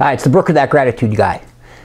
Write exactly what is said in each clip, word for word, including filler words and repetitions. Uh, it's the Book of That Gratitude Guy.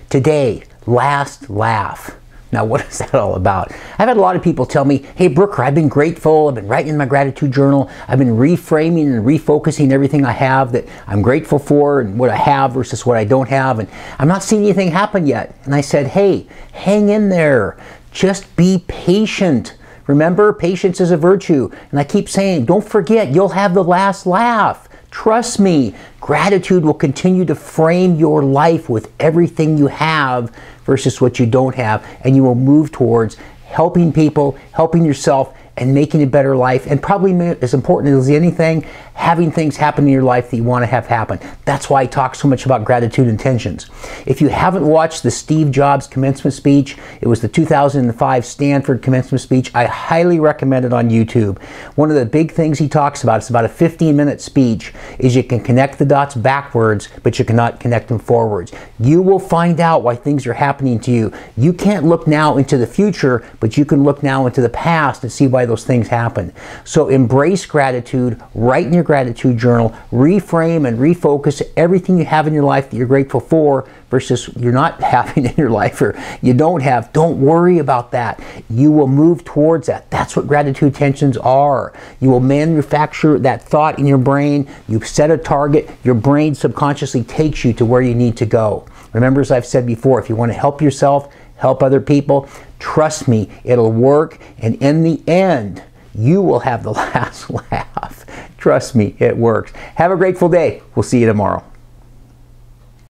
Today, last laugh. Now, what is that all about? I've had a lot of people tell me, hey, Brooker, I've been grateful. I've been writing in my gratitude journal. I've been reframing and refocusing everything I have that I'm grateful for and what I have versus what I don't have. And I'm not seeing anything happen yet. And I said, hey, hang in there. Just be patient. Remember, patience is a virtue. And I keep saying, don't forget, you'll have the last laugh. Trust me, gratitude will continue to frame your life with everything you have versus what you don't have, and you will move towards helping people, helping yourself, and making a better life, and probably as important as anything, having things happen in your life that you want to have happen. That's why I talk so much about gratitude intentions. If you haven't watched the Steve Jobs commencement speech, it was the two thousand five Stanford commencement speech. I highly recommend it on YouTube. One of the big things he talks about, it's about a fifteen minute speech, is you can connect the dots backwards, but you cannot connect them forwards. You will find out why things are happening to you. You can't look now into the future, but you can look now into the past and see why those things happen. So embrace gratitude, write in your gratitude journal, reframe and refocus everything you have in your life that you're grateful for versus you're not having in your life or you don't have. Don't worry about that. You will move towards that. That's what gratitude intentions are. You will manufacture that thought in your brain. You set a target. Your brain subconsciously takes you to where you need to go. Remember, as I've said before, if you want to help yourself, help other people, trust me, it'll work, and in the end, you will have the last laugh. Trust me, it works. Have a grateful day. We'll see you tomorrow.